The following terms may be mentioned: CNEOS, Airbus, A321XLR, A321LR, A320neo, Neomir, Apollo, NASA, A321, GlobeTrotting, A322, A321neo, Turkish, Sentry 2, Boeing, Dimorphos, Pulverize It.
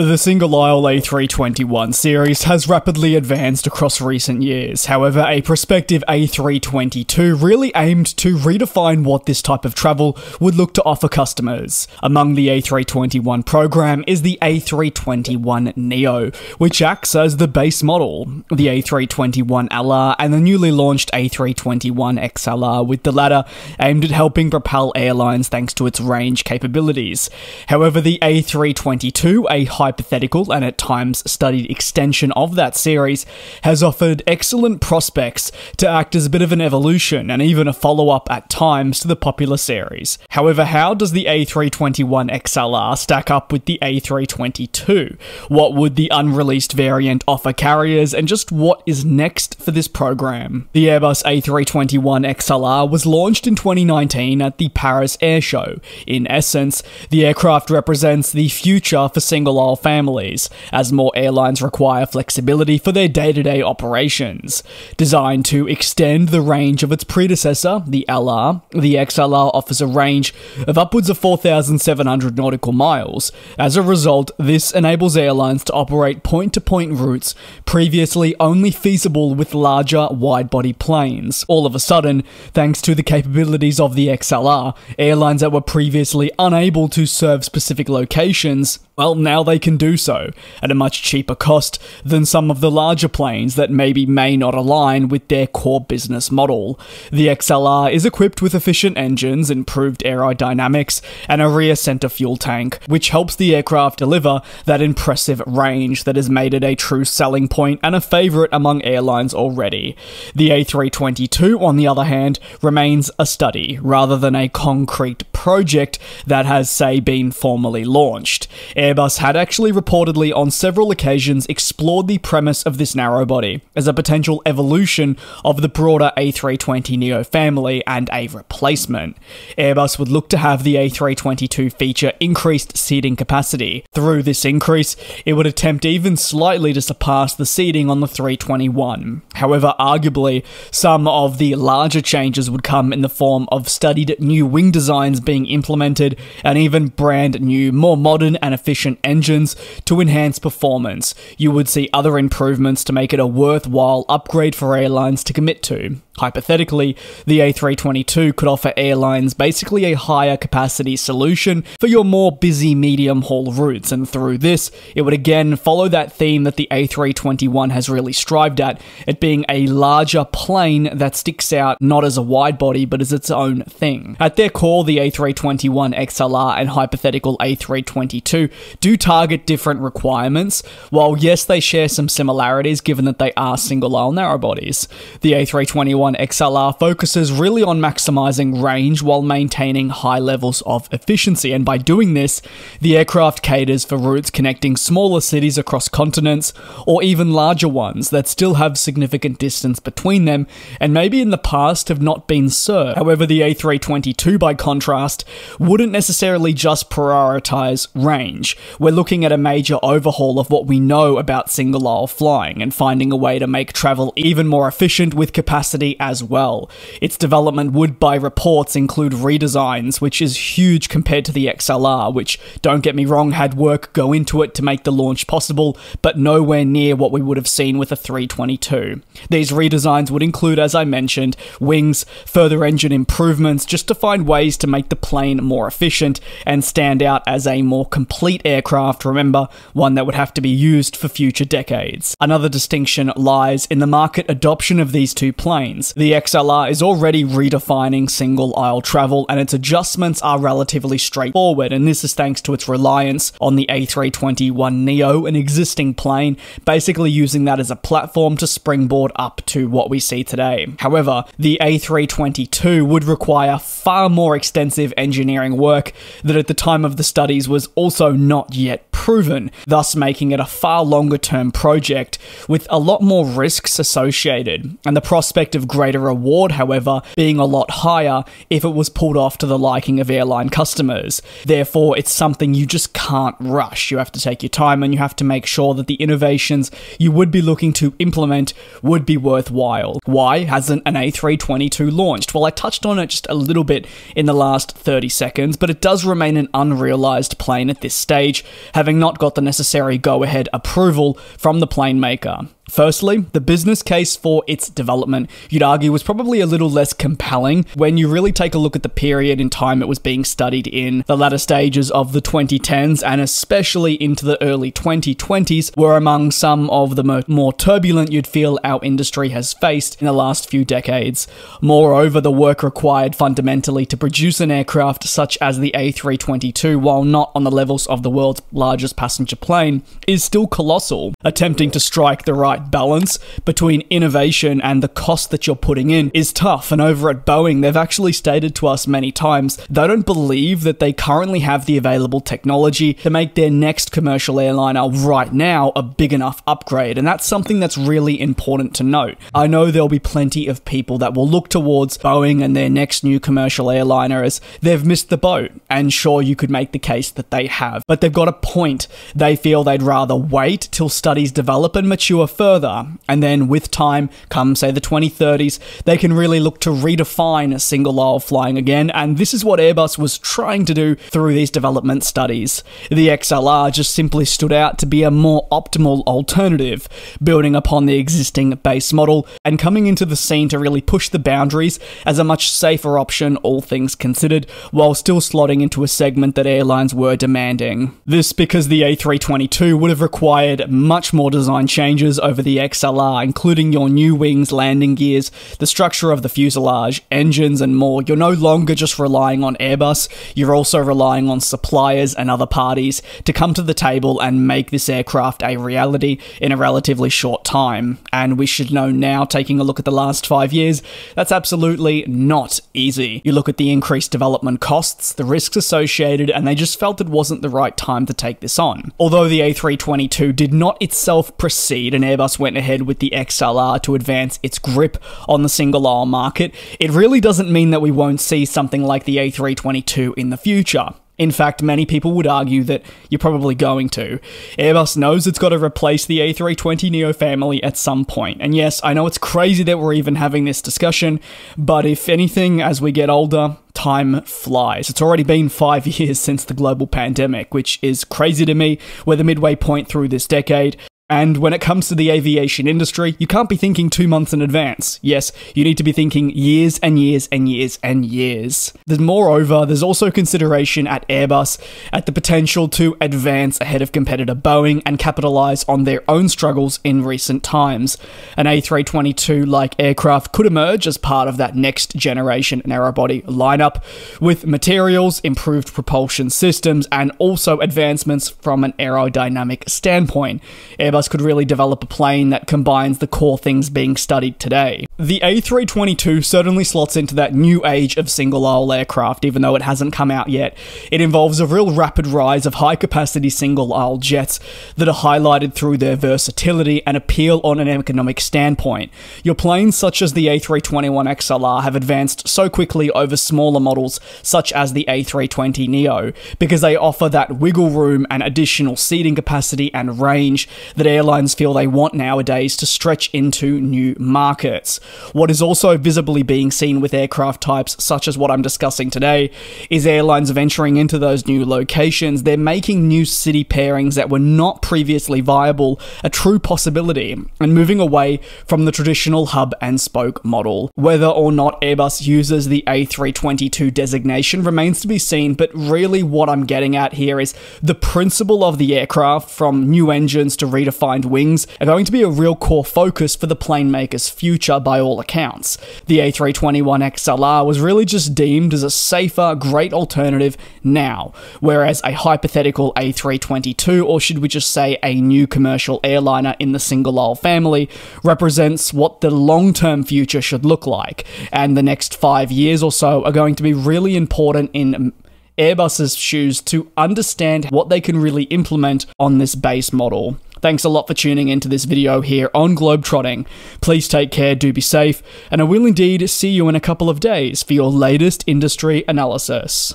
The single-aisle A321 series has rapidly advanced across recent years. However, a prospective A322 really aimed to redefine what this type of travel would look to offer customers. Among the A321 program is the A321neo, which acts as the base model. The A321LR and the newly launched A321XLR, with the latter aimed at helping propel airlines thanks to its range capabilities. However, the A322, a hypothetical and at times studied extension of that series, has offered excellent prospects to act as a bit of an evolution and even a follow-up at times to the popular series. However, how does the A321XLR stack up with the A322? What would the unreleased variant offer carriers, and just what is next for this program? The Airbus A321XLR was launched in 2019 at the Paris Air Show. In essence, the aircraft represents the future for single-aisle families, as more airlines require flexibility for their day-to-day operations. Designed to extend the range of its predecessor, the LR, the XLR offers a range of upwards of 4,700 nautical miles. As a result, this enables airlines to operate point-to-point routes previously only feasible with larger, wide-body planes. All of a sudden, thanks to the capabilities of the XLR, airlines that were previously unable to serve specific locations, well, now they can do so, at a much cheaper cost than some of the larger planes that maybe may not align with their core business model. The XLR is equipped with efficient engines, improved aerodynamics, and a rear center fuel tank, which helps the aircraft deliver that impressive range that has made it a true selling point and a favorite among airlines already. The A322, on the other hand, remains a study, rather than a concrete project that has, say, been formally launched. Airbus had actually reportedly on several occasions explored the premise of this narrowbody as a potential evolution of the broader A320neo family and a replacement. Airbus would look to have the A322 feature increased seating capacity. Through this increase, it would attempt even slightly to surpass the seating on the 321. However, arguably, some of the larger changes would come in the form of studied new wing designs being implemented and even brand new, more modern and efficient engines to enhance performance. You would see other improvements to make it a worthwhile upgrade for airlines to commit to. Hypothetically, the A322 could offer airlines basically a higher capacity solution for your more busy medium-haul routes, and through this, it would again follow that theme that the A321 has really strived at being a larger plane that sticks out not as a wide-body, but as its own thing. At their core, the A321XLR and hypothetical A322 do target different requirements, while yes, they share some similarities given that they are single-aisle narrowbodies. The A321XLR focuses really on maximizing range while maintaining high levels of efficiency, and by doing this, the aircraft caters for routes connecting smaller cities across continents, or even larger ones that still have significant distance between them and maybe in the past have not been served. However, the A322, by contrast, wouldn't necessarily just prioritize range. We're looking at a major overhaul of what we know about single-aisle flying and finding a way to make travel even more efficient with capacity as well. Its development would, by reports, include redesigns, which is huge compared to the XLR, which, don't get me wrong, had work go into it to make the launch possible, but nowhere near what we would have seen with a 322. These redesigns would include, as I mentioned, wings, further engine improvements, just to find ways to make the plane more efficient and stand out as a more complete aircraft, remember, one that would have to be used for future decades. Another distinction lies in the market adoption of these two planes. The XLR is already redefining single-aisle travel, and its adjustments are relatively straightforward, and this is thanks to its reliance on the A321neo, an existing plane, basically using that as a platform to springboard up to what we see today. However, the A322 would require far more extensive engineering work that at the time of the studies was also not yet proven, thus making it a far longer-term project with a lot more risks associated, and the prospect of greater reward, however, being a lot higher if it was pulled off to the liking of airline customers. Therefore, it's something you just can't rush. You have to take your time, and you have to make sure that the innovations you would be looking to implement would be worthwhile. Why hasn't an A322 launched? Well, I touched on it just a little bit in the last 30 seconds, but it does remain an unrealized plane at this stage, having not got the necessary go-ahead approval from the plane maker. Firstly, the business case for its development, you'd argue, was probably a little less compelling when you really take a look at the period in time it was being studied in. The latter stages of the 2010s and especially into the early 2020s were among some of the more turbulent you'd feel our industry has faced in the last few decades. Moreover, the work required fundamentally to produce an aircraft such as the A322, while not on the levels of the world's largest passenger plane, is still colossal. Attempting to strike the right balance between innovation and the cost that you're putting in is tough, and over at Boeing, they've actually stated to us many times they don't believe that they currently have the available technology to make their next commercial airliner right now a big enough upgrade, and that's something that's really important to note. I know there'll be plenty of people that will look towards Boeing and their next new commercial airliner as they've missed the boat, and sure, you could make the case that they have, but they've got a point. They feel they'd rather wait till studies develop and mature further, and then with time, come say the 2030s, they can really look to redefine single aisle flying again, and this is what Airbus was trying to do through these development studies. The XLR just simply stood out to be a more optimal alternative, building upon the existing base model and coming into the scene to really push the boundaries as a much safer option, all things considered, while still slotting into a segment that airlines were demanding. This because the A322 would have required much more design changes over the XLR, including your new wings, landing gears, the structure of the fuselage, engines, and more. You're no longer just relying on Airbus, you're also relying on suppliers and other parties to come to the table and make this aircraft a reality in a relatively short time. And we should know now, taking a look at the last 5 years, that's absolutely not easy. You look at the increased development costs, the risks associated, and they just felt it wasn't the right time to take this on. Although the A322 did not itself proceed, and Airbus went ahead with the XLR to advance its grip on the single aisle market, it really doesn't mean that we won't see something like the A322 in the future. In fact, many people would argue that you're probably going to. Airbus knows it's got to replace the A320neo family at some point. And yes, I know it's crazy that we're even having this discussion, but if anything, as we get older, time flies. It's already been 5 years since the global pandemic, which is crazy to me. We're the midway point through this decade. And when it comes to the aviation industry, you can't be thinking 2 months in advance. Yes, you need to be thinking years and years and years and years. Moreover, there's also consideration at Airbus at the potential to advance ahead of competitor Boeing and capitalize on their own struggles in recent times. An A322-like aircraft could emerge as part of that next generation narrowbody lineup with materials, improved propulsion systems, and also advancements from an aerodynamic standpoint. Airbus could really develop a plane that combines the core things being studied today. The A322 certainly slots into that new age of single aisle aircraft, even though it hasn't come out yet. It involves a real rapid rise of high capacity single aisle jets that are highlighted through their versatility and appeal on an economic standpoint. Your planes such as the A321XLR have advanced so quickly over smaller models such as the A320neo because they offer that wiggle room and additional seating capacity and range that airlines feel they want nowadays to stretch into new markets. What is also visibly being seen with aircraft types such as what I'm discussing today is airlines venturing into those new locations. They're making new city pairings that were not previously viable a true possibility and moving away from the traditional hub and spoke model. Whether or not Airbus uses the A322 designation remains to be seen, but really what I'm getting at here is the principle of the aircraft, from new engines to redefined wings, are going to be a real core focus for the plane maker's future by all accounts. The A321XLR was really just deemed as a safer, great alternative now, whereas a hypothetical A322, or should we just say a new commercial airliner in the single aisle family, represents what the long-term future should look like, and the next 5 years or so are going to be really important in Airbus's shoes to understand what they can really implement on this base model. Thanks a lot for tuning into this video here on Globetrotting. Please take care, do be safe, and I will indeed see you in a couple of days for your latest industry analysis.